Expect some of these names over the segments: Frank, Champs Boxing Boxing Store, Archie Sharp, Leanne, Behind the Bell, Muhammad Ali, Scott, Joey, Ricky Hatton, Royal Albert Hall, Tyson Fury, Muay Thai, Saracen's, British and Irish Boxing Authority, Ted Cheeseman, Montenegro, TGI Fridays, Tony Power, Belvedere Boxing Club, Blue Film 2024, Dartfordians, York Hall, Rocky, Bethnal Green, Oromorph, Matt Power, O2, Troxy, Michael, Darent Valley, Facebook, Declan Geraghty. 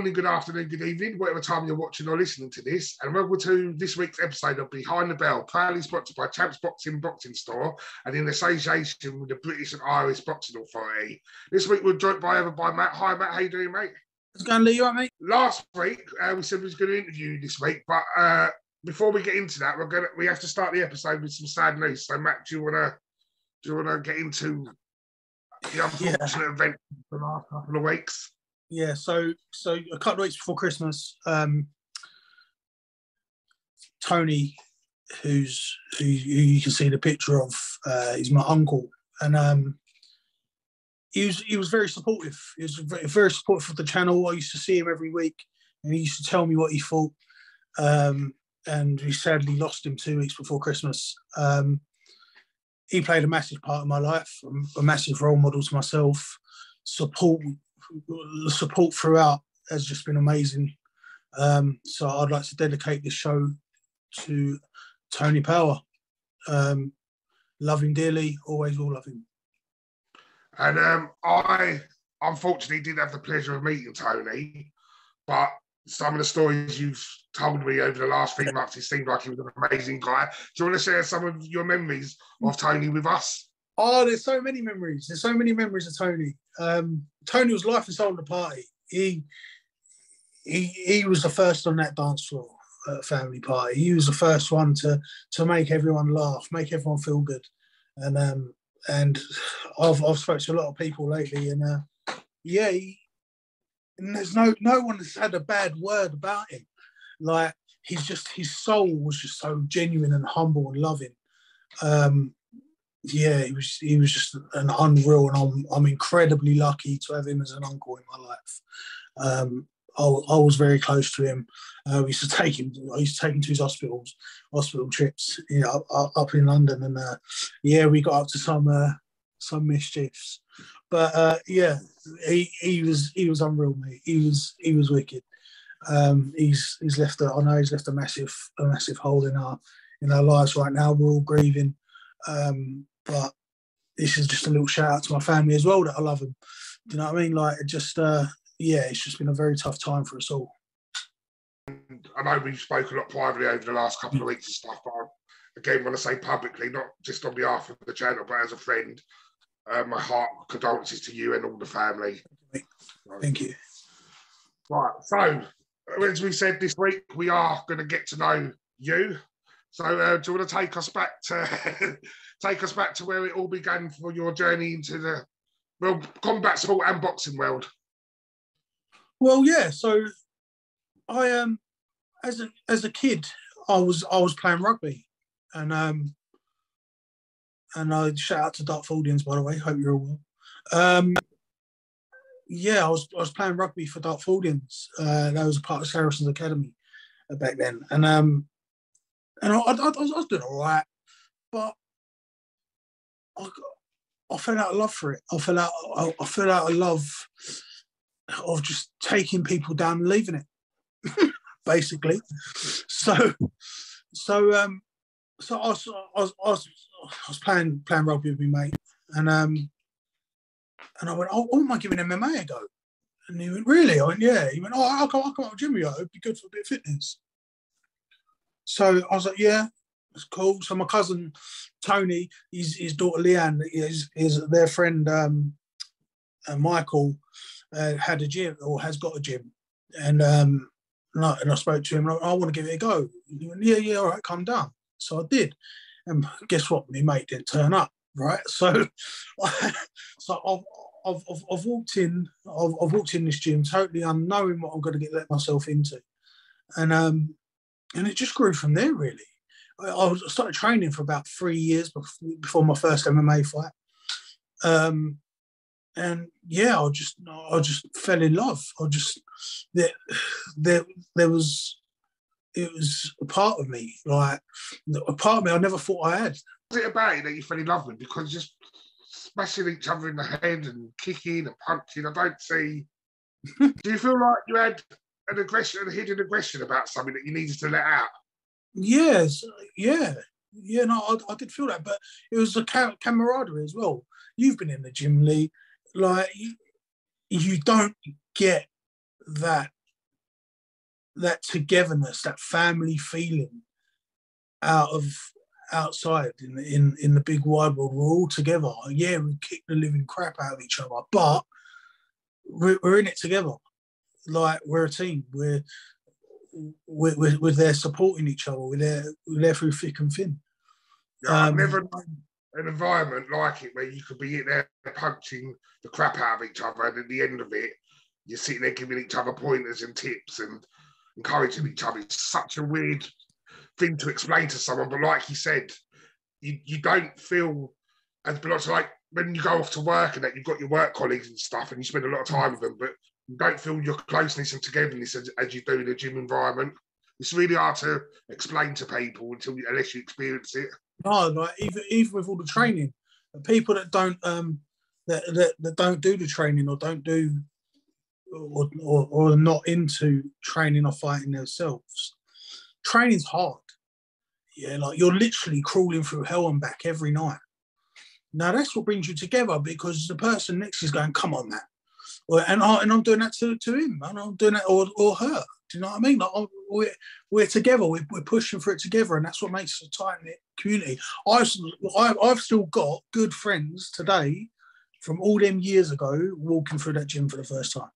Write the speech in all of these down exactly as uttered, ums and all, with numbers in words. morning, good afternoon, good evening, whatever time you're watching or listening to this, and welcome to this week's episode of Behind the Bell, proudly sponsored by Champs Boxing Boxing Store and in association with the British and Irish Boxing Authority. This week we're joined by over by Matt. Hi Matt, how you doing, mate? What's going on, Lee? You all right, mate? Last week uh, we said we was going to interview you this week, but uh, before we get into that, we're gonna we have to start the episode with some sad news. So Matt, do you wanna do you wanna get into the unfortunate yeah. event for the last couple of weeks? Yeah, so so a couple of weeks before Christmas, um, Tony, who's who, who you can see the picture of, uh, he's my uncle, and um, he was he was very supportive. He was very, very supportive of the channel. I used to see him every week, and he used to tell me what he thought. Um, and we sadly lost him two weeks before Christmas. Um, he played a massive part of my life, a massive role model to myself. Support. The support throughout has just been amazing. Um, so I'd like to dedicate this show to Tony Power. Um, love him dearly, always will love him. And um, I unfortunately didn't have the pleasure of meeting Tony, but some of the stories you've told me over the last few months, it seemed like he was an amazing guy. Do you want to share some of your memories of Tony with us? Oh, there's so many memories. There's so many memories of Tony. Um, Tony was life and soul of the party. He he he was the first on that dance floor at family party. He was the first one to to make everyone laugh, make everyone feel good. And um and I've I've spoken to a lot of people lately, and uh, yeah, he, and there's no no one has had a bad word about him. Like he's just his soul was just so genuine and humble and loving. Um, Yeah, he was he was just an unreal, and I'm I'm incredibly lucky to have him as an uncle in my life. Um, I, I was very close to him. Uh, we used to take him. I used to take him to his hospitals, hospital trips, you know, up, up in London, and uh, yeah, we got up to some uh, some mischiefs. But uh, yeah, he he was he was unreal, mate. He was he was wicked. Um, he's he's left a I know he's left a massive a massive hole in our in our lives right now. We're all grieving. Um, But this is just a little shout out to my family as well that I love them. Do you know what I mean? Like, it just, uh, yeah, it's just been a very tough time for us all. I know we've spoken a lot privately over the last couple of weeks and stuff, but again, I want to say publicly, not just on behalf of the channel, but as a friend, uh, my heart condolences to you and all the family. Thank you. Right. So, as we said this week, we are going to get to know you. So, uh, do you want to take us back to take us back to where it all began for your journey into the well combat sport and boxing world? Well, yeah. So, I um, as a as a kid, I was I was playing rugby, and um, and I shout out to Dartfordians, by the way. Hope you're all well. Um, yeah, I was I was playing rugby for Dartfordians. Uh, that was a part of Saracen's academy back then, and um. And I, I, I was doing all right, but I, I fell out of love for it. I fell out, I, I fell out of love of just taking people down and leaving it, basically. So, so, um, so I was, I was, I was, I was playing playing rugby with my mate, and um, and I went, oh, I wouldn't mind giving M M A a go. And he went, really? I went, yeah. He went, oh, I'll come, I'll come out with Jimmy. It'd be good for a bit of fitness. So I was like, yeah, it's cool. So my cousin, Tony, his, his daughter, Leanne, is, is their friend, um, uh, Michael, uh, had a gym or has got a gym. And um, and, I, and I spoke to him, and I, I want to give it a go. He went, yeah, yeah, all right, come down. So I did. And guess what? My mate didn't turn up, right? So, so I've, I've, I've, I've walked in, I've, I've walked in this gym totally unknowing what I'm going to get let myself into. And, um, And it just grew from there, really. I started training for about three years before my first M M A fight. Um, and yeah, I just, I just fell in love. I just there, there, there was, it was a part of me, like a part of me I never thought I had. Was it about it that you fell in love with? Because just smashing each other in the head and kicking and punching, I don't see. Do you feel like you had an aggression, a hidden aggression about something that you needed to let out? Yes, yeah. Yeah, no, I, I did feel that, but it was a cam camaraderie as well. You've been in the gym, Lee. Like, you, you don't get that that togetherness, that family feeling out of outside in, in, in the big wide world. We're all together. Yeah, we kick the living crap out of each other, but we're, we're in it together. Like, we're a team. We're, we're, we're there supporting each other. We're there, we're there through thick and thin. Yeah, um, I've never known an environment like it where you could be in there punching the crap out of each other, and at the end of it, you're sitting there giving each other pointers and tips and encouraging each other. It's such a weird thing to explain to someone, but like you said, you, you don't feel as blocked. Like when you go off to work and that, you've got your work colleagues and stuff, and you spend a lot of time with them, but you don't feel your closeness and togetherness as, as you do in a gym environment. It's really hard to explain to people until you, unless you experience it. No, like even even with all the training, the people that don't um that, that that don't do the training or don't do or or or not into training or fighting themselves, training's hard. Yeah, like you're literally crawling through hell and back every night. Now that's what brings you together, because the person next is going, "Come on, man," or, and I, and I'm doing that to to him, and I'm doing that or or her. Do you know what I mean? Like, oh, we're, we're together. We're, we're pushing for it together, and that's what makes us a tight-knit community. I've, I've still got good friends today from all them years ago walking through that gym for the first time.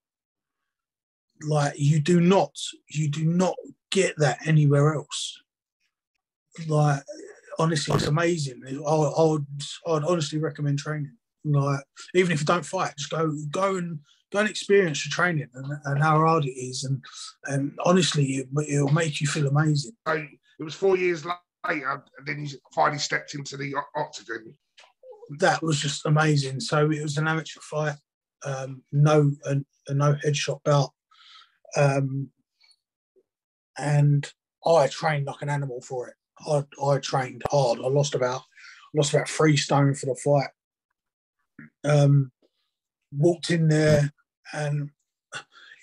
Like, you do not, you do not get that anywhere else. Like, honestly, it's amazing. I, I would, I would honestly recommend training. Like, even if you don't fight, just go, go and... Go and experience your training and, and how hard it is, and and honestly, it, it'll make you feel amazing. So it was four years later, and then you finally stepped into the octagon. That was just amazing. So it was an amateur fight, um, no a, a no headshot belt, um, and I trained like an animal for it. I I trained hard. I lost about lost about three stone for the fight. Um, walked in there. And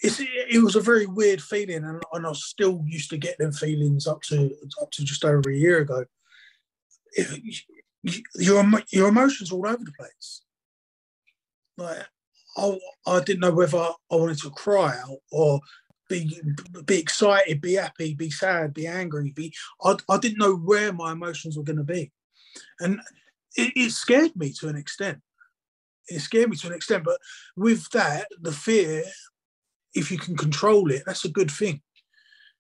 it's, it was a very weird feeling, and, and I still used to get them feelings up to up to just over a year ago. It, your your emotions are all over the place. Like I, I didn't know whether I wanted to cry or, or be be excited, be happy, be sad, be angry. Be I, I didn't know where my emotions were going to be, and it, it scared me to an extent. It scared me to an extent, but with that, the fear, if you can control it, that's a good thing.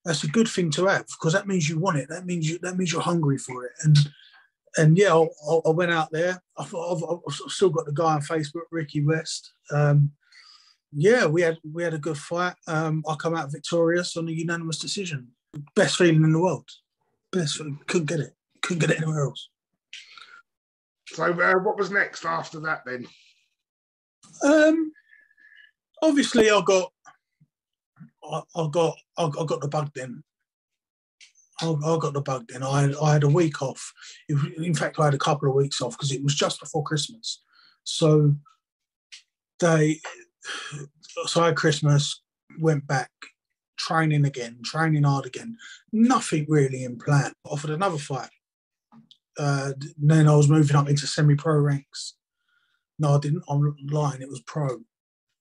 That's a good thing to have, because that means you want it. That means you. That means you're hungry for it. And and yeah, I, I went out there. I've, I've, I've still got the guy on Facebook, Ricky West. Um, yeah, we had we had a good fight. Um, I come out victorious on a unanimous decision. Best feeling in the world. Best feeling. Couldn't get it. Couldn't get it anywhere else. So uh, what was next after that then? Um, obviously, I got, I, I got, I, I got the bug then. I, I got the bug then. I, I had a week off. It, in fact, I had a couple of weeks off because it was just before Christmas. So they, so I had Christmas, went back, training again, training hard again. Nothing really in plan. Offered another fight. Uh, then I was moving up into semi-pro ranks. No, I didn't. I'm lying. It was pro.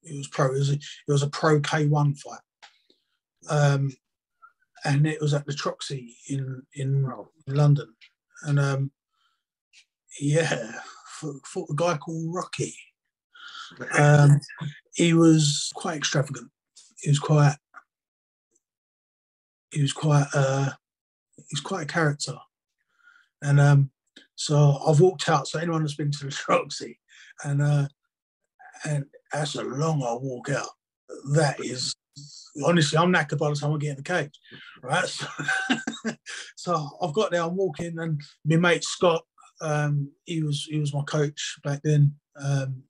It was pro. It was a, it was a pro K one fight, um, and it was at the Troxy in in London. And um, yeah, fought a guy called Rocky. Um, he was quite extravagant. He was quite. He was quite. Uh, he was quite a character, and um, so I've walked out. So anyone that's been to the Troxy. And uh, and that's a long old walk out. That is, honestly, I'm knackered by the time I get in the cage, right? So, so I've got there, I'm walking, and my mate Scott, um, he was he was my coach back then. Um,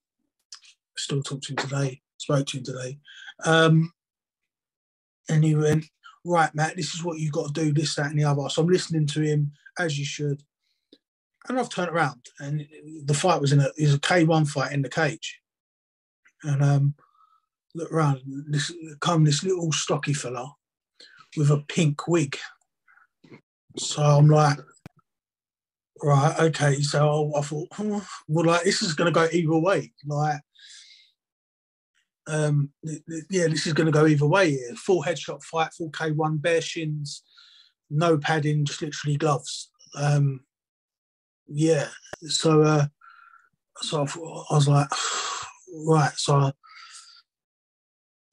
still talk to him today, spoke to him today. Um, and he went, right, Matt, this is what you've got to do, this, that, and the other. So I'm listening to him, as you should. And I've turned around, and the fight was in a is a K one fight in the cage. And um, look around, this come this little stocky fella with a pink wig. So I'm like, right, okay. So I thought, well, like this is gonna go either way. Like, Um, yeah, this is going to go either way here. Full headshot fight, full K one, bare shins, no padding, just literally gloves. Um, yeah, so uh, so I, I was like, right, so I,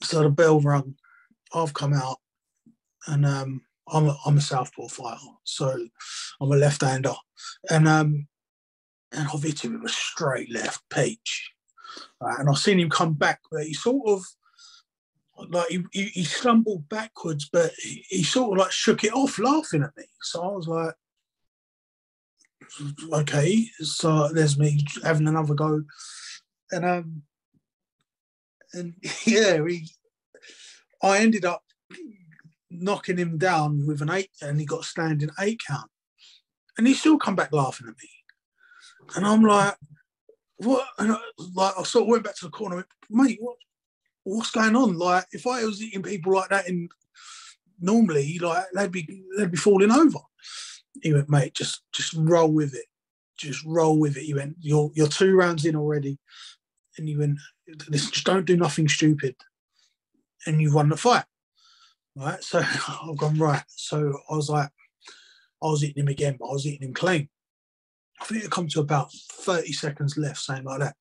so the bell rung. I've come out, and um, I'm a, I'm a southpaw fighter, so I'm a left-hander, and um, and I've hit him with a straight left, peach. Right, and I've seen him come back, but he sort of, like, he, he, he stumbled backwards, but he, he sort of, like, shook it off laughing at me. So I was like, okay, so there's me having another go. And, um, and yeah, he, I ended up knocking him down with an eight, and he got a standing eight count. And he still come back laughing at me. And I'm like, what? And I, like, I sort of went back to the corner. And went, mate, what, what's going on? Like, if I was eating people like that, in normally, like, they'd be they'd be falling over. He went, mate, just just roll with it, just roll with it. He went, you're you're two rounds in already, and you went, listen, just don't do nothing stupid, and you've won the fight, right? So I've gone right. So I was like, I was eating him again, but I was eating him clean. I think it come to about thirty seconds left, something like that.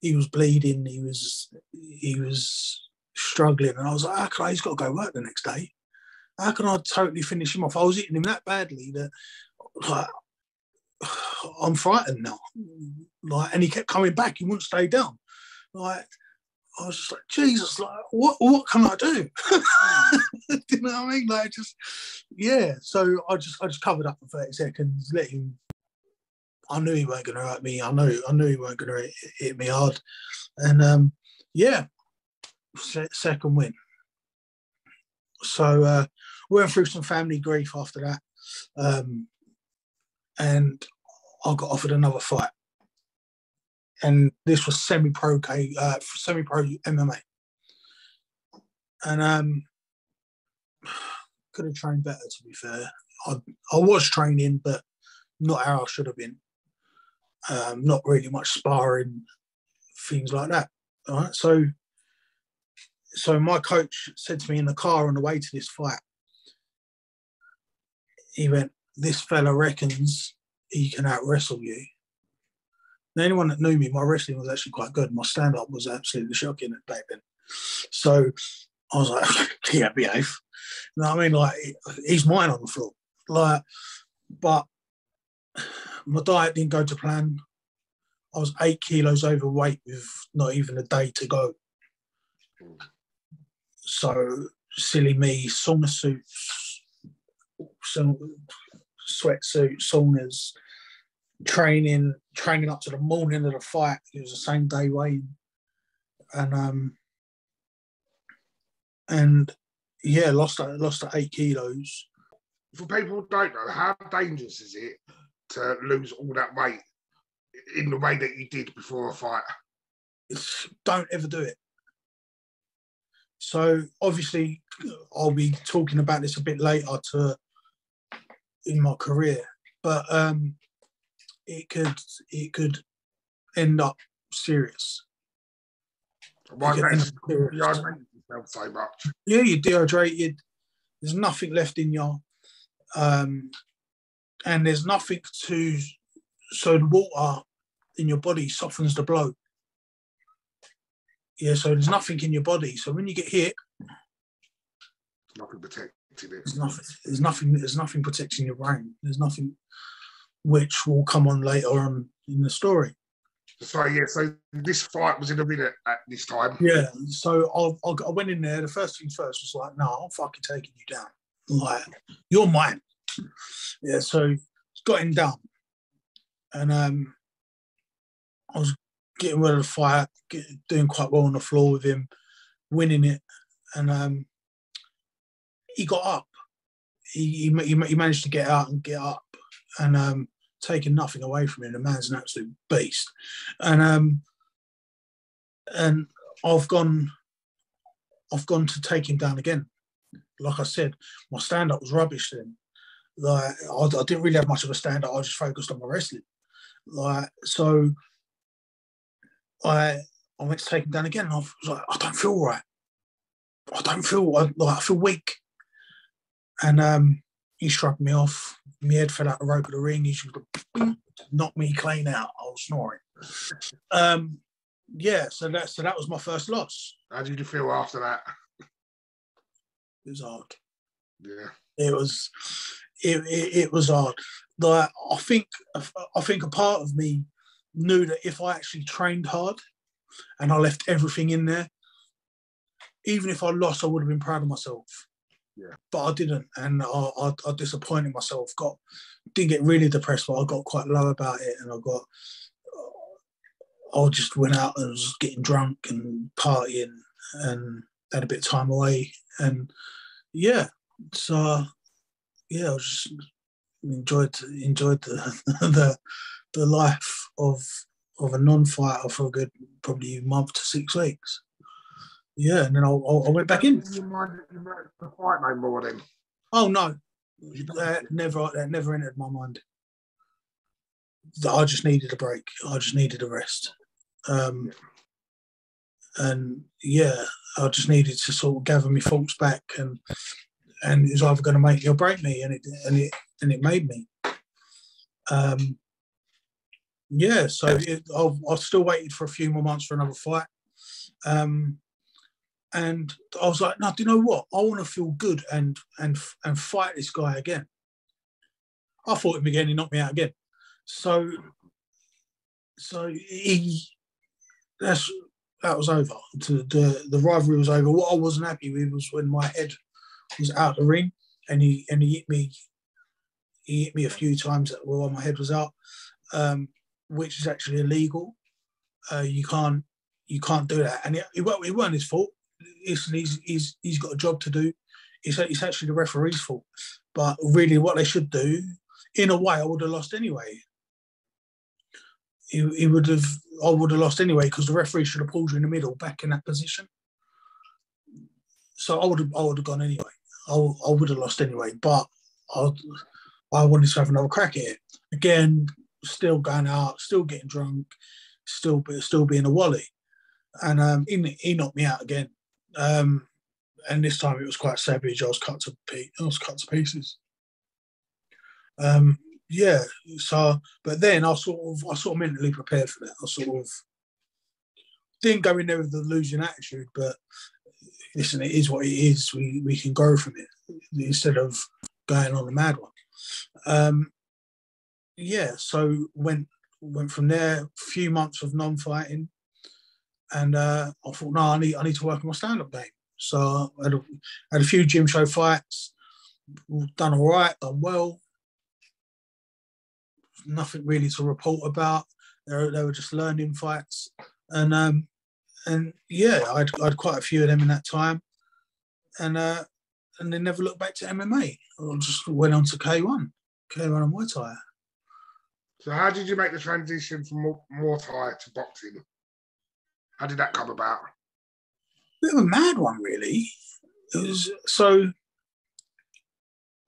He was bleeding. He was he was struggling, and I was like, "How can I? He's got to go work the next day. How can I totally finish him off?" I was hitting him that badly that, like, I'm frightened now. Like, and he kept coming back. He wouldn't stay down. Like, I was just like, Jesus, like, what what can I do? You know what I mean? Like, just yeah. So I just I just covered up for thirty seconds, let him. I knew he weren't going to hurt me. I knew, I knew he weren't going to hit, hit me hard. And, um, yeah, se second win. So uh, we went through some family grief after that. Um, and I got offered another fight. And this was semi-pro uh, semi-pro M M A. And um, could have trained better, to be fair. I, I was training, but not how I should have been. Um, not really much sparring, things like that. All right. So, so my coach said to me in the car on the way to this fight, he went, "This fella reckons he can out wrestle you." Now, anyone that knew me, my wrestling was actually quite good. My stand up was absolutely shocking at back then. So I was like, "Yeah, behave." You know what I mean? Like, he's mine on the floor. Like, but my diet didn't go to plan. I was eight kilos overweight with not even a day to go. So silly me, sauna suits, sweatsuits, saunas, training, training up to the morning of the fight. It was the same day weigh-in. And um, and yeah, lost lost eight kilos. For people who don't know, how dangerous is it to lose all that weight in the way that you did before a fight? It's, don't ever do it. So obviously, I'll be talking about this a bit later to in my career, but um, it could it could end up serious. Why you dehydrate yourself so much? Yeah, you're dehydrated. There's nothing left in your. Um, And there's nothing to, so the water in your body softens the blow. Yeah, so there's nothing in your body. So when you get hit, there's nothing protecting it. There's nothing, there's nothing, there's nothing protecting your brain. There's nothing, which will come on later on in the story. So, yeah, so this fight was in a minute at this time. Yeah, so I, I went in there. The first thing first was like, no, I'm fucking taking you down. Like, you're mine. Yeah, so got him down, and um, I was getting rid of the fight, get, doing quite well on the floor with him, winning it, and um, he got up. He, he he managed to get out and get up, and um, taking nothing away from him. The man's an absolute beast, and um, and I've gone, I've gone to take him down again. Like I said, my stand up was rubbish then. Like, I, I didn't really have much of a stand up. I just focused on my wrestling. Like, so I I went to take him down again. And I was like, I don't feel right. I don't feel, I, like, I feel weak. And um, he shrugged me off. My head fell out the rope of the ring. He just knocked me clean out. I was snoring. Um, yeah, so that, so that was my first loss. How did you feel after that? It was hard. Yeah. It was, it, it, it was hard. Like, I think, I think a part of me knew that if I actually trained hard and I left everything in there, even if I lost, I would have been proud of myself. Yeah. But I didn't, and I, I, I disappointed myself. Got didn't get really depressed, but I got quite low about it, and I got, I just went out and was getting drunk and partying, and had a bit of time away, and yeah, so yeah, I was just enjoyed enjoyed the the, the life of of a non-fighter for a good probably month to six weeks. Yeah, and then I, I went back in. You mind the fight no more then? Oh no, that never that never entered my mind. I just needed a break. I just needed a rest, um, and yeah, I just needed to sort of gather my thoughts back, and and it was either going to make me or break me, and it and it and it made me. Um, yeah, so it, I, I still waited for a few more months for another fight. Um, And I was like, no, do you know what? I want to feel good and and and fight this guy again. I fought him again. He knocked me out again. So, so he that's that was over. The, the the rivalry was over. What I wasn't happy with was when my head was out the ring, and he and he hit me. He hit me a few times while my head was out, um, which is actually illegal. Uh, you can't you can't do that. And it it, it wasn't his fault. Listen, he's, he's, he's got a job to do. It's, it's actually the referee's fault. But really what they should do, in a way, I would have lost anyway. He, he would have, I would have lost anyway because the referee should have pulled you in the middle back in that position. So I would have, I would have gone anyway. I, I would have lost anyway, but I, I wanted to have another crack at it. Again, still going out, still getting drunk, still, still being a wally. And um, he, he knocked me out again. Um, and this time it was quite savage. I was cut to pe- I was cut to pieces. Um, yeah. So, but then I sort of, I sort of mentally prepared for that. I sort of didn't go in there with the losing attitude. But listen, it is what it is. We we can grow from it instead of going on a mad one. Um, yeah. So went went from there. Few months of non-fighting. And uh, I thought, no, I need, I need to work on my stand-up game. So I had a, had a few gym show fights, done all right, done well. Nothing really to report about. They were, they were just learning fights. And um, and yeah, I had, I had quite a few of them in that time. And uh, and then never looked back to M M A. I just went on to K one, K one and Muay Thai. So how did you make the transition from Muay Thai to boxing? How did that come about? Bit of a mad one, really. It was, so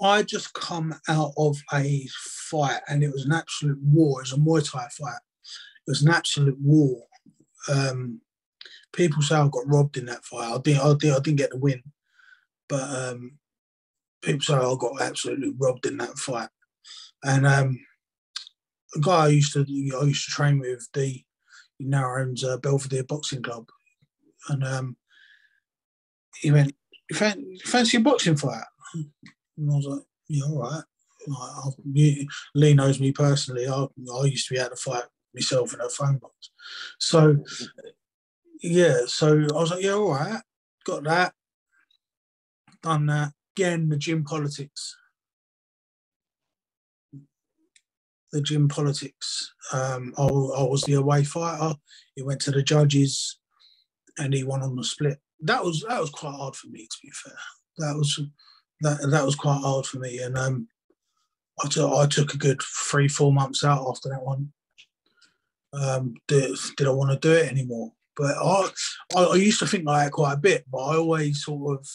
I just come out of a fight, and it was an absolute war. It was a Muay Thai fight. It was an absolute war. Um, people say I got robbed in that fight. I didn't. I, did, I didn't get the win, but um, people say I got absolutely robbed in that fight. And um, a guy I used to, I used to train with, the. He now owns uh, Belvedere Boxing Club, and um, he went, you fan- fancy a boxing fight? And I was like, yeah, all right. I, I, you, Lee knows me personally. I, I used to be able to fight myself in a phone box. So, yeah, so I was like, yeah, all right. Got that. Done that. Again, the gym politics. The gym politics. Um, I, I was the away fighter. He went to the judges, and he won on the split. That was that was quite hard for me, to be fair. That was that that was quite hard for me, and um, I took I took a good three four months out after that one. Um, did, did I want to do it anymore? But I I used to think like that quite a bit, but I always sort of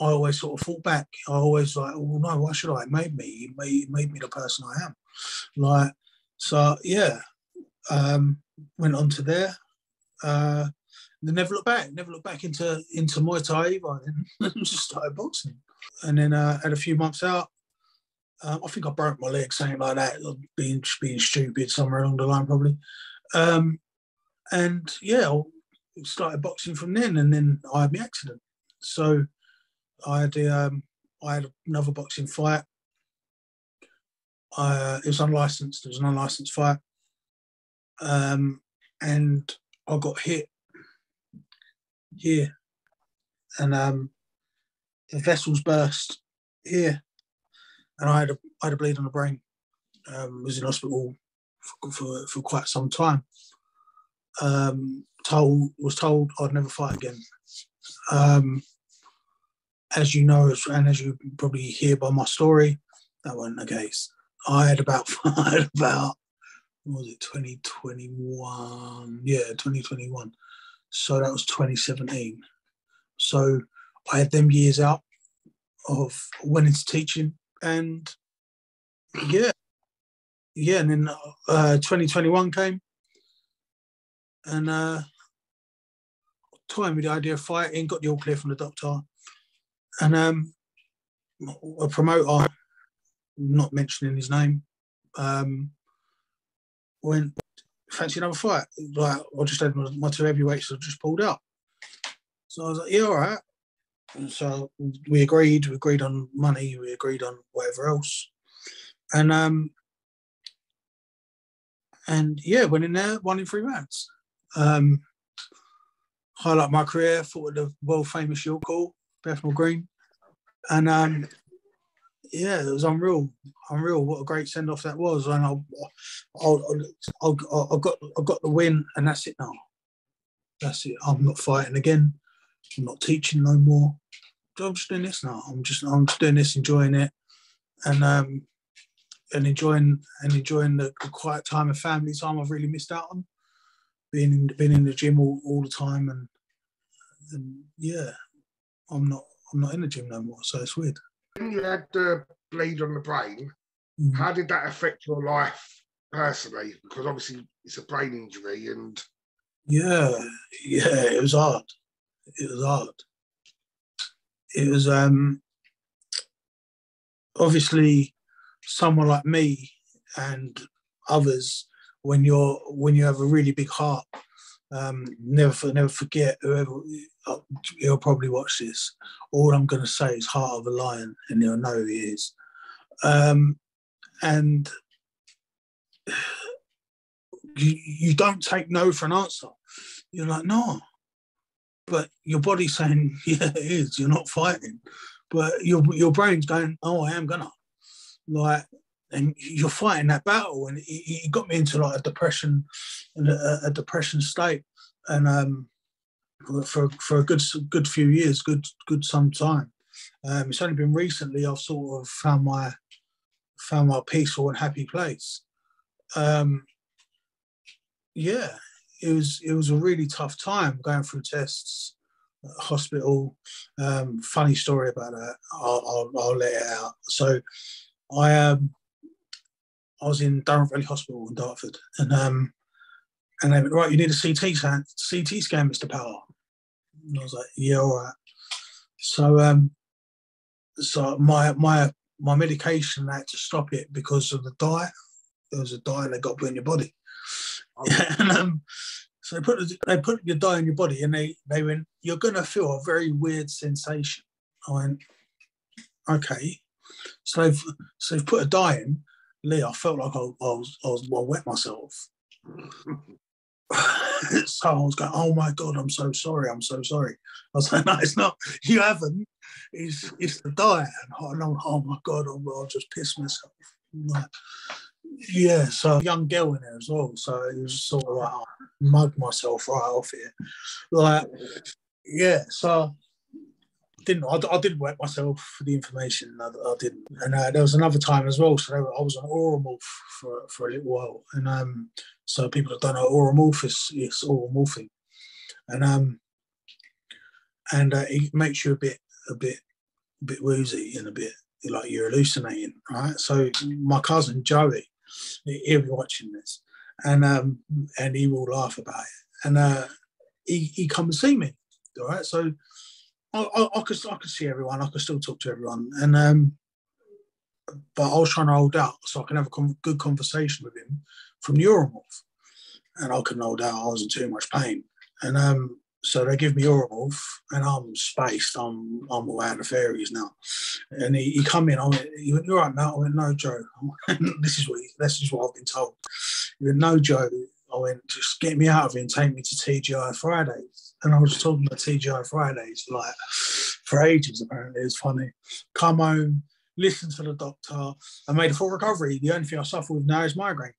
I always sort of fought back. I always like, well, no, why should I? It made me. It made, it made me the person I am. Like, so, yeah. Um, went on to there. Uh, they never looked back. Never looked back into into Muay Thai either. Then just started boxing, and then uh, had a few months out. Um, I think I broke my leg, something like that. Being being stupid somewhere along the line, probably. Um, and yeah, I started boxing from then, and then I had my accident. So I had the, um, I had another boxing fight. Uh, it was unlicensed. It was an unlicensed fight, um, and I got hit here, and um, the vessels burst here, and I had a I had a bleed on the brain. Um, was in hospital for for, for quite some time. Um, told was told I'd never fight again. Um, as you know, and as you probably hear by my story, that wasn't the case. I had about, I had about, what was it, twenty twenty-one? Yeah, twenty twenty-one. So that was twenty seventeen. So I had them years out of, went into teaching, and yeah, yeah. And then uh, twenty twenty-one came, and uh, toying with the idea of fighting, got the all clear from the doctor, and um, a promoter, not mentioning his name, um, went, fancy another fight? Like, I just had my, my two heavyweights that just pulled out. So I was like, yeah, all right. And so we agreed, we agreed on money, we agreed on whatever else. And, um, and yeah, went in there, won in three rounds. Um, highlight my career, fought at the world-famous York Hall, Bethnal Green. And, um, yeah, it was unreal, unreal. What a great send-off that was, and I, I, I, I got, I got the win, and that's it now. That's it. I'm not fighting again. I'm not teaching no more. I'm just doing this now. I'm just, I'm just doing this, enjoying it, and um, and enjoying and enjoying the quiet time and family time I've really missed out on, being in, being in the gym all, all the time, and, and yeah, I'm not, I'm not in the gym no more. So it's weird. When you had the bleed on the brain, mm. how did that affect your life personally? Because obviously it's a brain injury, and yeah, yeah, it was hard. It was hard. It was um, obviously someone like me and others. When you're when you have a really big heart, um, never never forget whoever. He'll probably watch this. All I'm going to say is heart of a lion, and he'll know who he is. Um, and you, you don't take no for an answer. You're like, no. But your body's saying, yeah, it is. You're not fighting. But your your brain's going, oh, I am going to. Like, and you're fighting that battle. And it, it got me into, like, a depression, a, a depression state. And, um, For for a good good few years, good good some time. Um, it's only been recently I've sort of found my found my peaceful and happy place. Um, yeah, it was it was a really tough time going through tests, hospital. Um, funny story about that. I'll, I'll I'll let it out. So, I um I was in Darent Valley Hospital in Dartford, and um and they went, right, you need a C T scan, Mister Power. And I was like, yeah, all right. So, um, so my my my medication, I had to stop it because of the dye. There was a dye they got put in your body. Okay. and, um, so they put they put your dye in your body, and they they went, you're gonna feel a very weird sensation. I went, okay. So they've so they've put a dye in. Lee, I felt like I, I was I was I wet myself. So I was going, oh my God, I'm so sorry, I'm so sorry. I was like, no, it's not, you haven't, it's it's the diet. And I'm, oh my God, I'll, I'll just piss myself. Like, yeah, so young girl in there as well, so it was sort of like, I mugged myself right off here. Like, yeah, so didn't, I, I didn't wet myself for the information, I, I didn't. And uh, there was another time as well, so were, I was on Oromorph for, for a little while. And um, so people that don't know Oromorph, is it's oral morphine. And, um, and uh, it makes you a bit, a bit, a bit woozy and a bit like you're hallucinating, right? So my cousin Joey, he'll be watching this. and um, and he will laugh about it. And uh, he he come and see me. All right, so I, I, I could I could see everyone. I could still talk to everyone, and um, but I was trying to hold out so I can have a con good conversation with him from Euromorph, and I couldn't hold out. I was in too much pain, and um, so they give me Euromorph, and I'm spaced. I'm I'm all out of fairies now, and he, he come in. I went, he went, "You're right, Matt." I went, "No, Joe. this is what he, this is what I've been told." He went, "No, Joe." I went, "Just get me out of here and take me to T G I Fridays." And I was talking about T G I Fridays like for ages, apparently. It's funny. Come home, listen to the doctor. I made a full recovery. The only thing I suffer with now is migraine.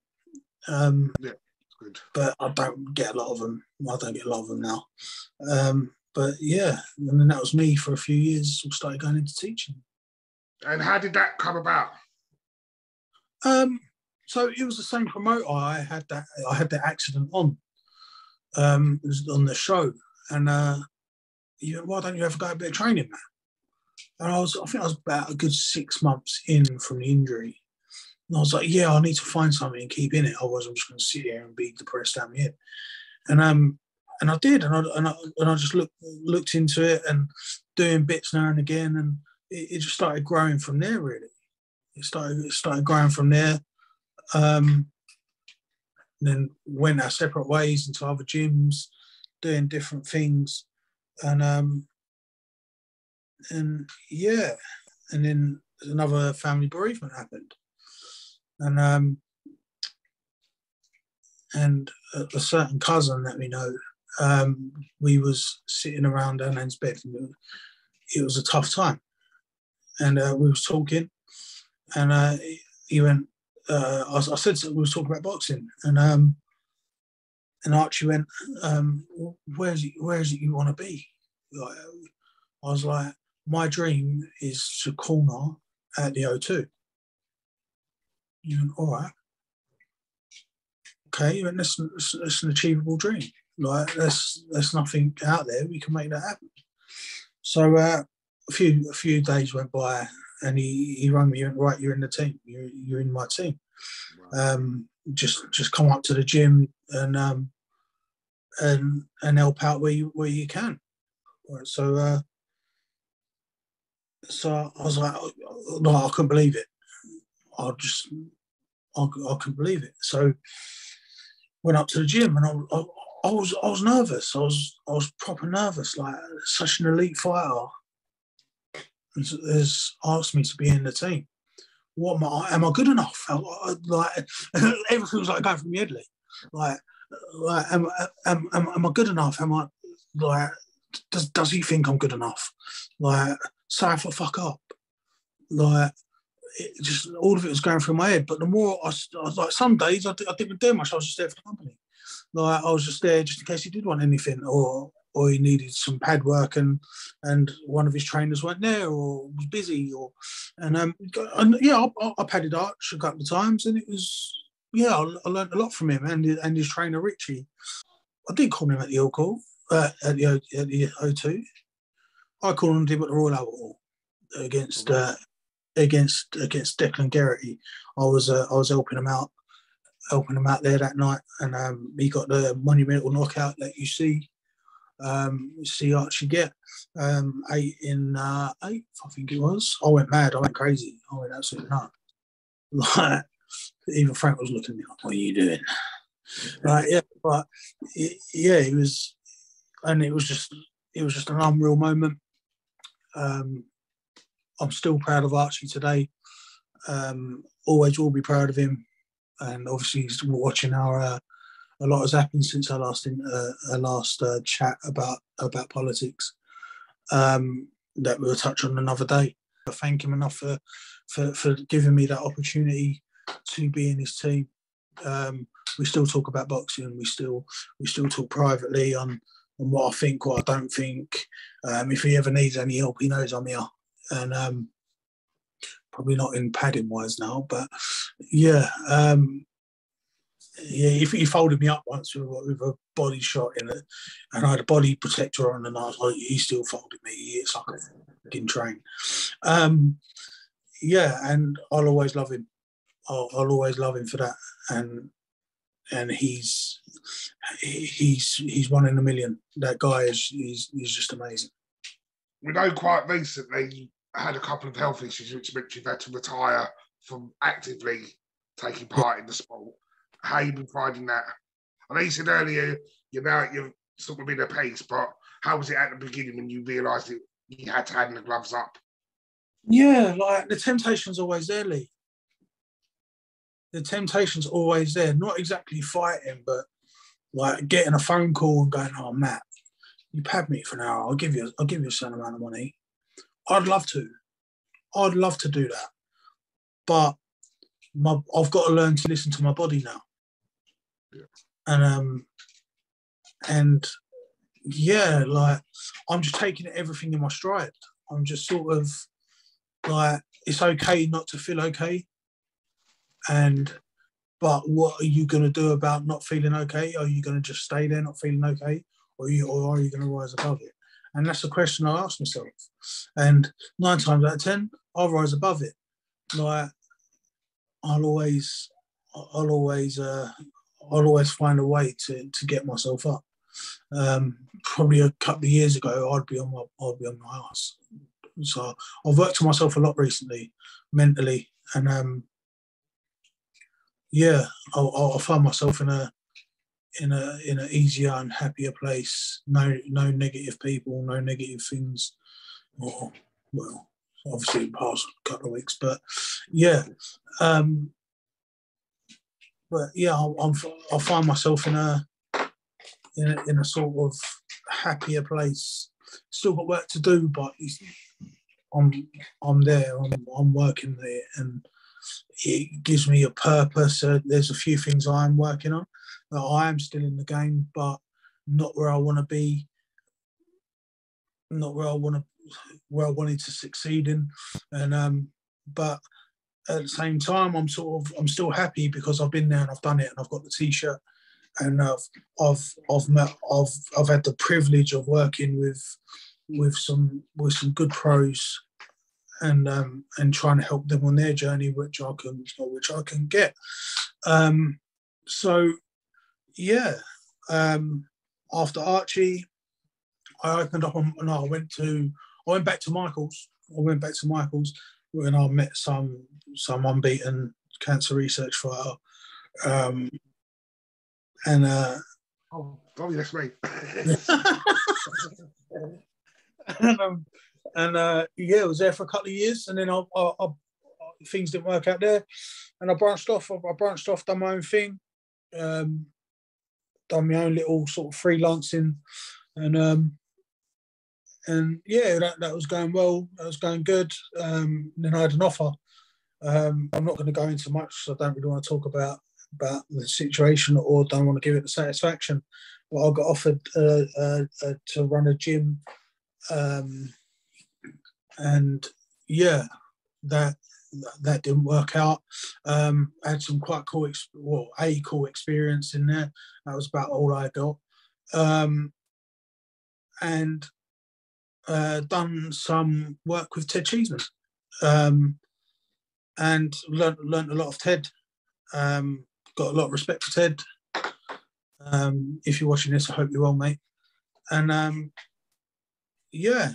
Um, yeah, good. But I don't get a lot of them. I don't get a lot of them now. Um, but yeah, and then that was me for a few years. I started going into teaching. And how did that come about? Um... So it was the same promoter I had that I had that accident on, um, it was on the show, and uh, you went, "Why don't you ever go a bit of training, man?" And I was, I think I was about a good six months in from the injury, and I was like, "Yeah, I need to find something and keep in it. Otherwise, I'm just going to sit here and be depressed down here." And um, and I did, and I and I, and I just looked looked into it and doing bits now and again, and it, it just started growing from there. Really, it started it started growing from there. Um, and then went our separate ways into other gyms, doing different things, and um, and yeah, and then another family bereavement happened, and um, and a, a certain cousin that we know, um, we was sitting around our nan's bed, and it was a tough time, and uh, we was talking, and uh, he went. Uh, I, I said so we were talking about boxing, and um, and Archie went, um, "Where's it? Where is it you want to be?" Like, I was like, "My dream is to corner at the O two." You went, "All right, okay." You went, "That's, that's, that's an achievable dream. Like that's that's nothing out there. We can make that happen." So uh, a few a few days went by. And he, he rang me and went, "Right, you're in the team. You're, you're in my team. Wow. Um, just just come up to the gym and um, and and help out where you where you can." Right, so uh, so I was like, oh, "No, I couldn't believe it. I just I, I couldn't believe it." So went up to the gym and I, I, I was I was nervous. I was I was proper nervous. Like such an elite fighter has asked me to be in the team. What am I? Am I good enough? I, I, like everything was like going from Yedley. Like, like am, am, am, am I good enough? Am I like? Does does he think I'm good enough? Like, sorry if I fuck up. Like, it just all of it was going through my head. But the more I, I was like, some days I, I didn't do much. I was just there for company. Like I was just there just in case he did want anything or. or he needed some pad work and and one of his trainers weren't there or was busy or, and, um, and yeah, I, I padded Arch a couple of times and it was, yeah, I, I learned a lot from him and, and his trainer, Richie. I did call him at the York Hall, uh, at, the, at the O two. I called him at the Royal Albert Hall against, uh, against, against Declan Geraghty. I was, uh, I was helping him out, helping him out there that night and um, he got the monumental knockout that you see. Um, see Archie get um, eight in uh, eight, I think it was. I went mad. I went crazy. I went absolutely nuts. Like even Frank was looking at me like, "What are you doing?" Like yeah, but it, yeah, it was, and it was just, it was just an unreal moment. Um, I'm still proud of Archie today. Um, always will be proud of him, and obviously he's watching our. Uh, A lot has happened since our last in, uh, our last uh, chat about about politics um, that we'll touch on another day. I thank him enough for, for for giving me that opportunity to be in his team. Um, we still talk about boxing. We still we still talk privately on on what I think, what I don't think. Um, if he ever needs any help, he knows I'm here. And um, probably not in padding wise now, but yeah. Um, Yeah, he, he folded me up once with, with a body shot in it, and I had a body protector on, and I was like, he still folded me. It's like a fucking train. Um, yeah, and I'll always love him. I'll, I'll always love him for that. And and he's he's he's one in a million. That guy is he's, he's just amazing. We know quite recently you had a couple of health issues which meant you've had to retire from actively taking part in the sport. How have you been finding that? I know you said earlier you're now you've sort of been at pace, but how was it at the beginning when you realised that you had to hand the gloves up? Yeah, like the temptation's always there, Lee. The temptation's always there. Not exactly fighting, but like getting a phone call and going, "Oh, Matt, you pad me for an hour. I'll give you. I'll give you a certain amount of money." I'd love to. I'd love to do that, but my, I've got to learn to listen to my body now. Yeah. And um, and yeah, like I'm just taking everything in my stride. I'm just sort of like, it's okay not to feel okay. And, but what are you going to do about not feeling okay? Are you going to just stay there not feeling okay? Or are you, or are you going to rise above it? And that's the question I ask myself. And nine times out of ten, I'll rise above it. Like, I'll always, I'll always, uh, I'll always find a way to, to get myself up. Um, probably a couple of years ago, I'd be on my, I'd be on my ass. So I've worked on myself a lot recently, mentally, and um, yeah, I'll, I'll find myself in a in a in an easier and happier place. No, no negative people, no negative things. Or well, obviously, in the past couple of weeks, but yeah, um, but yeah, I'll, I'll, I'll find myself in a, in a in a sort of happier place. Still got work to do, but it's, I'm I'm there. I'm I'm working there, and it gives me a purpose. Uh, there's a few things I am working on. Uh, I am still in the game, but not where I want to be. Not where I want to, where I wanted to succeed in. And um, but at the same time, I'm sort of I'm still happy because I've been there and I've done it, and I've got the T-shirt, and I've I've I've met, I've I've had the privilege of working with. with some with some good pros, and um and trying to help them on their journey, which I can which I can get. Um so yeah, um after Archie, I opened up and I went to I went back to Michael's. I went back to Michael's when I met some some unbeaten cancer research fighter. Um and uh oh probably that's right. And, um, and uh, yeah, I was there for a couple of years, and then I, I, I, things didn't work out there, and I branched off. I, I branched off, done my own thing, um, done my own little sort of freelancing, and um, and yeah, that, that was going well. That was going good. Um, then I had an offer. Um, I'm not going to go into much. So I don't really want to talk about about the situation, or don't want to give it the satisfaction. But I got offered uh, uh, uh, to run a gym. Um, and yeah, that that didn't work out. Um, I had some quite cool, ex well, a cool experience in there. That was about all I got. Um, and uh, done some work with Ted Cheeseman, um, and learnt learnt a lot of Ted. Um, got a lot of respect for Ted. Um, if you're watching this, I hope you're well, mate. And um. Yeah,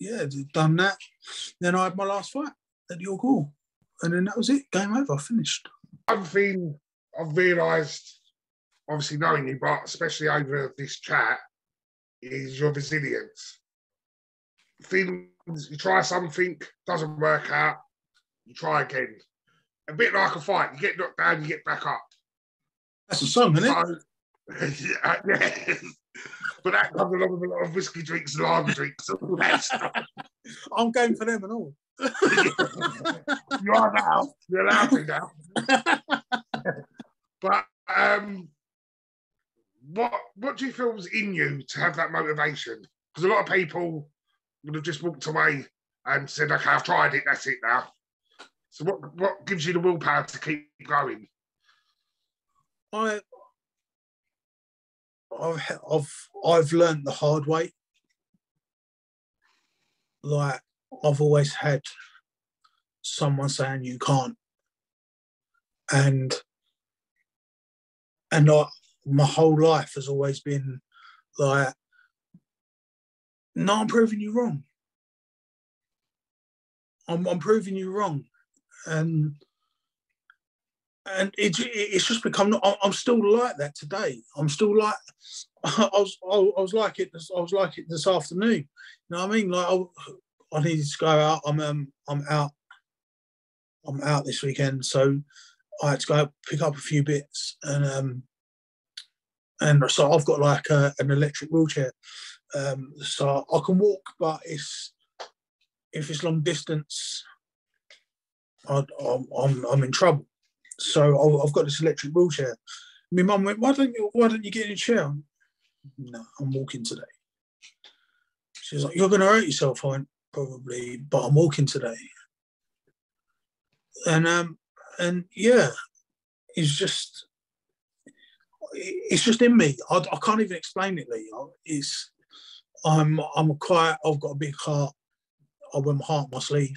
yeah, done that. Then I had my last fight at York Hall, and then that was it. Game over, finished. One thing I've realised, obviously knowing you, but especially over this chat, is your resilience. Things, you try something, doesn't work out, you try again. A bit like a fight, you get knocked down, you get back up. That's a song, isn't it? Yeah, yeah. But that comes along with a lot of whiskey drinks and lager drinks and all that stuff. I'm going for them and all. You are now. You're allowed me now. But um, what what do you feel was in you to have that motivation? Because a lot of people would have just walked away and said, "Okay, I've tried it. That's it now." So what what gives you the willpower to keep going? I. I've, I've, I've learned the hard way. Like, I've always had someone saying you can't. And and like my whole life has always been like, no, I'm proving you wrong. I'm, I'm proving you wrong. And and it, it, it's just become, I'm still like that today. I'm still like, I was, I was like it, I was like it this afternoon. You know what I mean? Like, I, I needed to go out. I'm, um, I'm out. I'm out this weekend. So I had to go pick up a few bits. And um, and so I've got like a, an electric wheelchair. Um, so I can walk, but it's, if it's long distance, I, I'm, I'm, I'm in trouble. So I've got this electric wheelchair. My mum went, why don't you, why don't you get in a chair? No, I'm walking today. She was like, you're going to hurt yourself. I went, probably, but I'm walking today. And um, and yeah, it's just, it's just in me. I, I can't even explain it, Lee. It's, I'm, I'm quite, I've got a big heart. I wear my heart on my sleeve.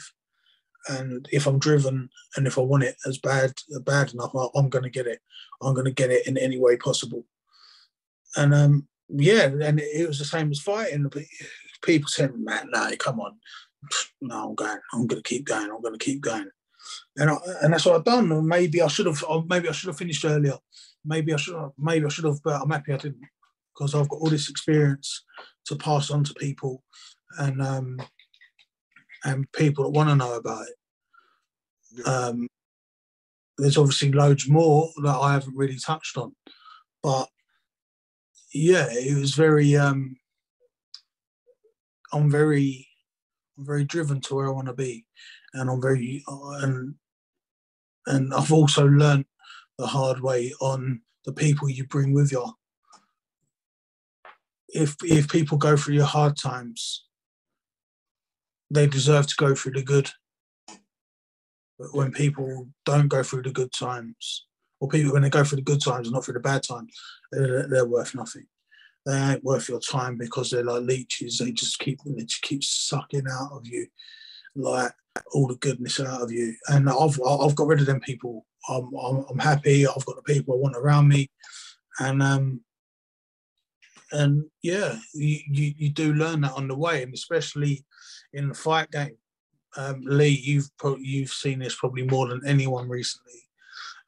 And if I'm driven and if I want it as bad, bad enough, I'm going to get it. I'm going to get it in any way possible. And um, yeah, and it was the same as fighting. People said, man, no, come on. No, I'm going. I'm going to keep going. I'm going to keep going. And I, and that's what I've done. Maybe I should have. Maybe I should have finished earlier. Maybe I should. Have, maybe I should have. But I'm happy I didn't, because I've got all this experience to pass on to people, and um, and people that want to know about it. Yeah. Um, there's obviously loads more that I haven't really touched on, but yeah, it was very. Um, I'm very, I'm very driven to where I want to be. And I'm very, and and I've also learnt the hard way on the people you bring with you. If if people go through your hard times, they deserve to go through the good. But when people don't go through the good times, or people when they go through the good times and not through the bad times, they're, they're worth nothing. They ain't worth your time, because they're like leeches. They just keep they just keep sucking out of you, like all the goodness out of you. And I've I've got rid of them people. I'm I'm, I'm happy. I've got the people I want around me, and um and yeah, you, you you do learn that on the way, and especially in the fight game. Um, Lee, you've pro you've seen this probably more than anyone recently,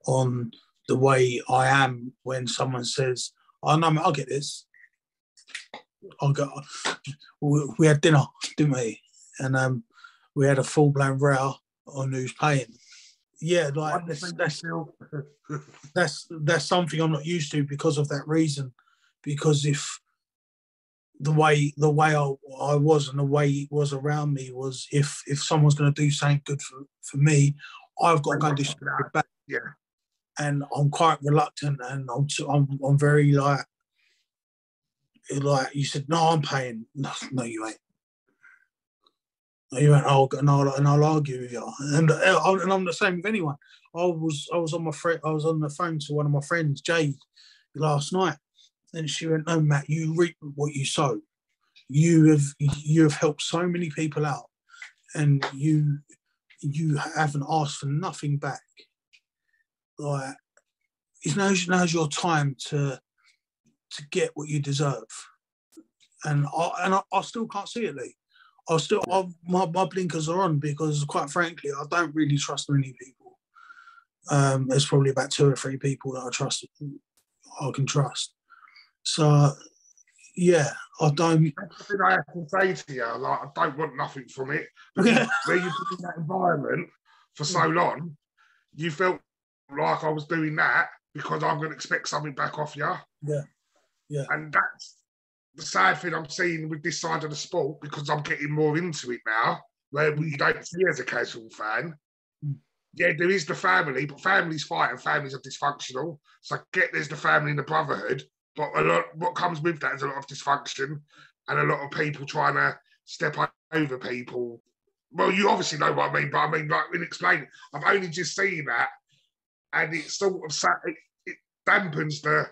on the way I am when someone says, "Oh no, mate, I'll get this." I'll go. We, we had dinner, didn't we? And um. we had a full-blown row on who's paying. Yeah, like that's, that's, that's that's something I'm not used to, because of that reason. Because if the way the way I, I was and the way it was around me was, if if someone's going to do something good for, for me, I've got to go this back. Yeah, and I'm quite reluctant, and I'm too, I'm I'm very like like you said. No, I'm paying. No, no you ain't. You went, oh, and I'll and I'll argue with you, and and I'm the same with anyone. I was I was on my friend I was on the phone to one of my friends, Jade, last night, and she went, "No, Matt, you reap what you sow. You have you have helped so many people out, and you you haven't asked for nothing back. Like, it's now's now's your time to to get what you deserve." And I and I, I still can't see it, Lee. I still, I'll, my, my blinkers are on, because quite frankly, I don't really trust many people. Um, there's probably about two or three people that I trust, I can trust. So, yeah, I don't. That's the thing I have to say to you, like, I don't want nothing from it. Because where you've been in that environment for so long, you felt like I was doing that because I'm going to expect something back off you. Yeah, yeah. And that's the sad thing I'm seeing with this side of the sport, because I'm getting more into it now, where you don't see as a casual fan. Mm. Yeah, there is the family, but families fight and families are dysfunctional. So I get there's the family and the brotherhood, but a lot what comes with that is a lot of dysfunction and a lot of people trying to step over people. Well, you obviously know what I mean, but I mean, like, in explaining, I've only just seen that, and it sort of it, it dampens the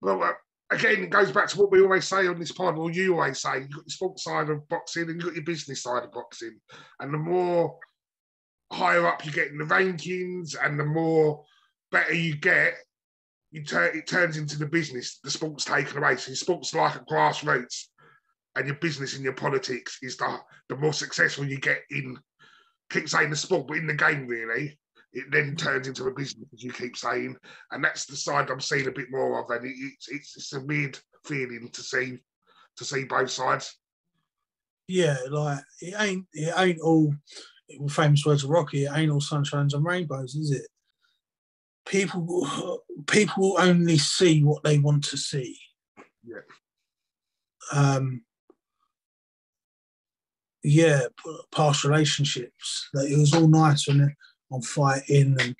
well. Uh, Again, it goes back to what we always say on this pod, or you always say, you've got your sports side of boxing and you've got your business side of boxing. And the more higher up you get in the rankings and the more better you get, you turn, it turns into the business, the sport's taken away. So your sport's like at grassroots, and your business and your politics is the, the more successful you get in, keep saying the sport, but in the game really, it then turns into a business, as you keep saying. And that's the side I'm seeing a bit more of. And it, it's, it's, it's a weird feeling to see, to see both sides. Yeah, like, it ain't, it ain't all, famous words of Rocky, it ain't all sunshines and rainbows, is it? People, people only see what they want to see. Yeah. Um, yeah, past relationships. Like, it was all nice when they're on fighting and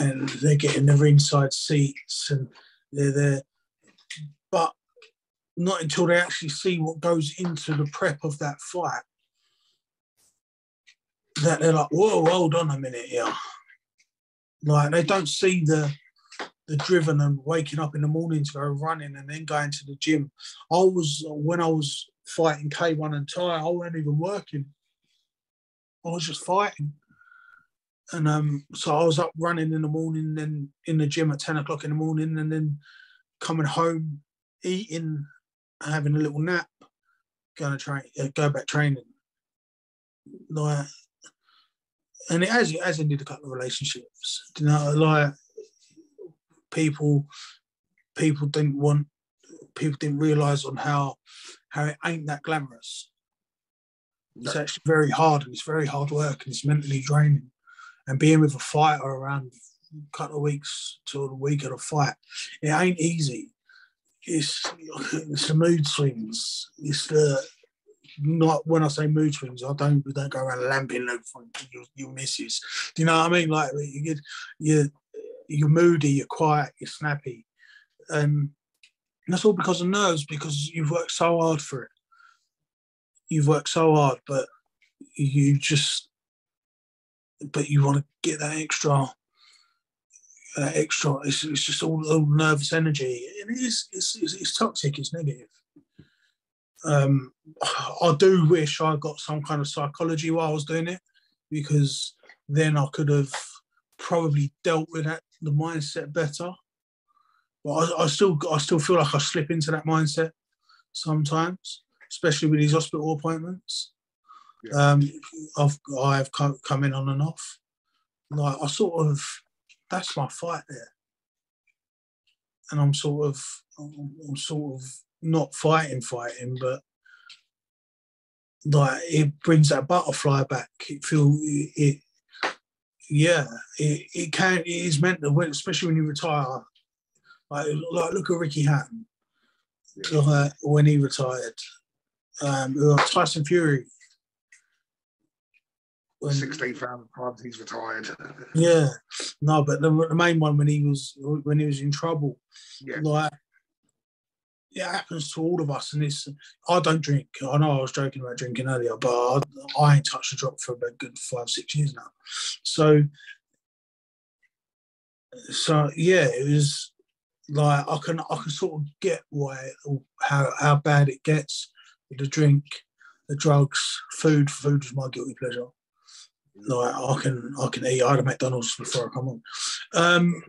and they're getting their inside seats and they're there, but not until they actually see what goes into the prep of that fight that they're like, whoa, hold on a minute here. Like, they don't see the the driven and waking up in the morning to go running and then going to the gym. I was, when I was fighting K one and Thai, I wasn't even working. I was just fighting. And um, so I was up running in the morning, then in the gym at ten o'clock in the morning, and then coming home, eating, having a little nap, going to train, uh, go back training. Like, and it has, it has ended a couple of relationships. You know, like, people, people didn't want, people didn't realise on how, how it ain't that glamorous. It's actually very hard, and it's very hard work, and it's mentally draining. And being with a fighter around a couple of weeks till the week of the fight, it ain't easy. It's, it's the mood swings. It's the, not, when I say mood swings, I don't, we don't go around lamping your, your missus. Do you know what I mean? Like, you get, you, you're moody, you're quiet, you're snappy. Um, and that's all because of nerves, because you've worked so hard for it. You've worked so hard, but you just, but you want to get that extra, that extra. It's, it's just all, all nervous energy, and it is, it's, it's, it's toxic. It's negative. Um, I do wish I got some kind of psychology while I was doing it, because then I could have probably dealt with that, the mindset better. But I, I still, I still feel like I slip into that mindset sometimes, especially with these hospital appointments. Um, I've I've come, come in on and off. Like, I sort of, that's my fight there, and I'm sort of, I'm, I'm sort of not fighting, fighting, but like, it brings that butterfly back. It feel it, it yeah. It, it can. It is meant to, when, especially when you retire. Like, like look at Ricky Hatton, uh, when he retired. Um, Tyson Fury. sixteen thousand times he's retired. Yeah, no, but the, the main one, when he was when he was in trouble, yeah. Like, it happens to all of us. And it's, I don't drink. I know I was joking about drinking earlier, but I, I ain't touched a drop for about good five, six years now. So, so yeah, it was like, I can I can sort of get why it, how how bad it gets with the drink, the drugs, food. Food is my guilty pleasure. Like, I can, I can eat. I had a McDonald's before I come on. Um,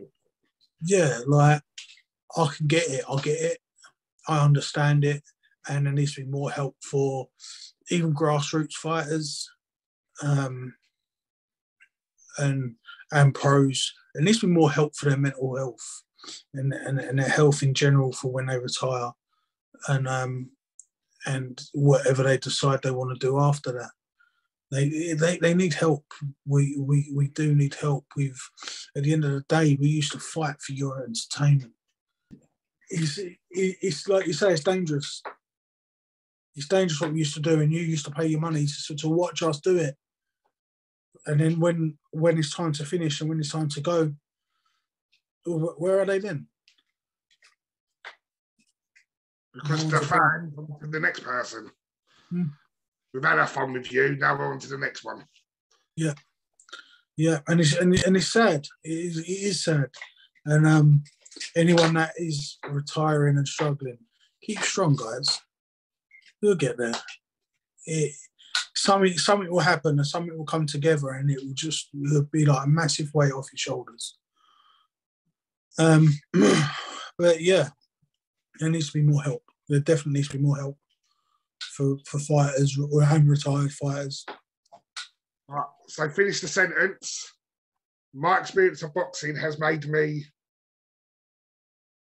yeah, like, I can get it. I get it. I understand it, and there needs to be more help for even grassroots fighters, um, and and pros. There needs to be more help for their mental health and and, and their health in general for when they retire, and um, and whatever they decide they want to do after that. They, they they need help. We, we we do need help. We've, at the end of the day, we used to fight for your entertainment. It's, it, it's like you say, it's dangerous. It's dangerous what we used to do, and you used to pay your money to, to watch us do it. And then when when it's time to finish and when it's time to go, where are they then? Because they're fan to the next person. Hmm. We've had our fun with you. Now we're on to the next one. Yeah, yeah, and it's and, and it's sad. It is, it is sad. And um, anyone that is retiring and struggling, keep strong, guys. You'll get there. It, something something will happen, and something will come together, and it will just, it'll be like a massive weight off your shoulders. Um, but yeah, there needs to be more help. There definitely needs to be more help for, for fighters or home retired fighters. Right, so I finish the sentence. My experience of boxing has made me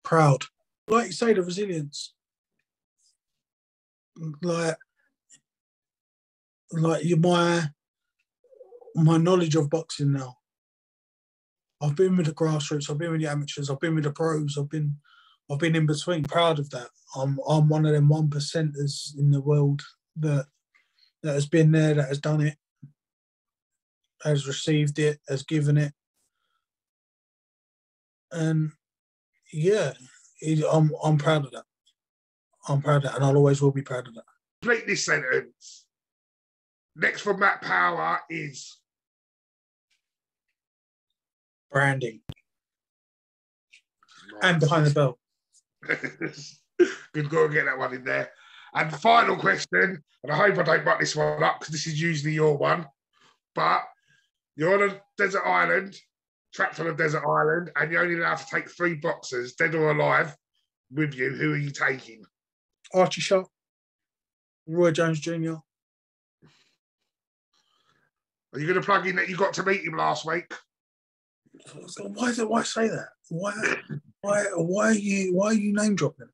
proud. Like you say, the resilience. Like, like you, my my knowledge of boxing now. I've been with the grassroots. I've been with the amateurs. I've been with the pros. I've been, I've been in between. Proud of that. I'm, I'm one of them one percenters in the world that, that has been there, that has done it, has received it, has given it, and yeah, I'm, I'm proud of that. I'm proud of that, and I'll always will be proud of that. Complete this sentence. Next for Matt Power is branding. Nice. And Behind the Bell. Good, go and get that one in there. And the final question, and I hope I don't butt this one up because this is usually your one, but you're on a desert island, trapped on a desert island, and you're only allowed to take three boxers, dead or alive, with you. Who are you taking? Archie Sharp, Roy Jones Junior Are you going to plug in that you got to meet him last week? Why is it? Why say that? Why? Why? Why are you? Why are you name dropping?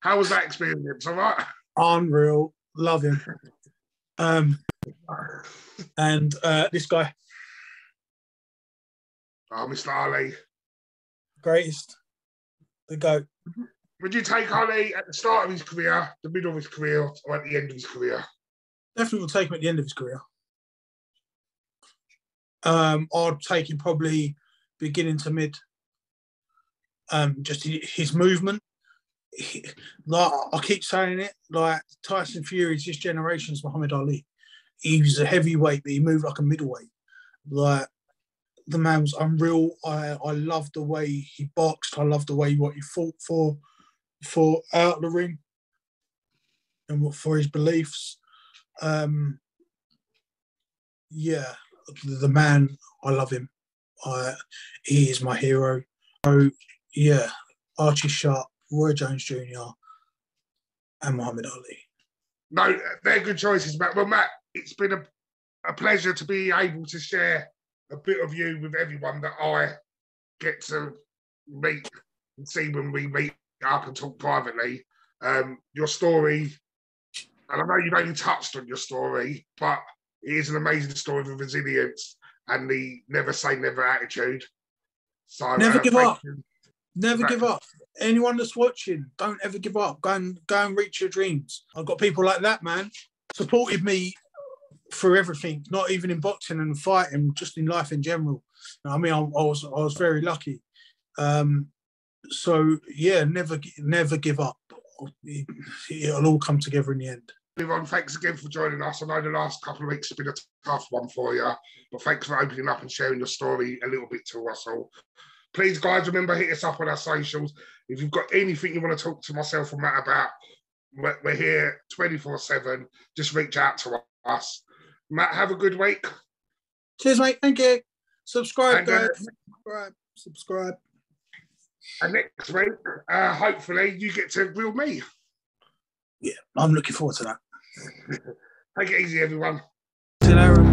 How was that experience? All right. Unreal. Love him. Um, and uh, this guy. Oh, Mister Ali. Greatest. The GOAT. Would you take Ali at the start of his career, the middle of his career, or at the end of his career? Definitely will take him at the end of his career. Um, I'd take him probably beginning to mid. Um, just his movement. He, like I keep saying it, like Tyson Fury is this generation's Muhammad Ali. He was a heavyweight, but he moved like a middleweight. Like, the man was unreal. I, I loved the way he boxed. I loved the way what he fought for, for out of the ring, and for his beliefs. Um, yeah, the man, I love him. I, he is my hero. So yeah, Archie Sharp, Roy Jones Junior, and Muhammad Ali. No, they're good choices, Matt. Well, Matt, it's been a, a pleasure to be able to share a bit of you with everyone that I get to meet and see when we meet up and talk privately. Um, your story, and I know you've only touched on your story, but it is an amazing story of resilience and the never say never attitude. So never uh, give up. You. Never give up. Anyone that's watching, don't ever give up. Go and go and reach your dreams. I've got people like that, man, supported me through everything, not even in boxing and fighting, just in life in general. I mean, I, I was I was very lucky. Um, so yeah, never never give up. It, it'll all come together in the end. Everyone, thanks again for joining us. I know the last couple of weeks have been a tough one for you, but thanks for opening up and sharing your story a little bit to us all. Please, guys, remember, hit us up on our socials. If you've got anything you want to talk to myself or Matt about, we're, we're here twenty-four seven. Just reach out to us. Matt, have a good week. Cheers, mate. Thank you. Subscribe, and, guys. Uh, subscribe. Subscribe. And next week, uh, hopefully, you get to grill me. Yeah, I'm looking forward to that. Take it easy, everyone. See you later.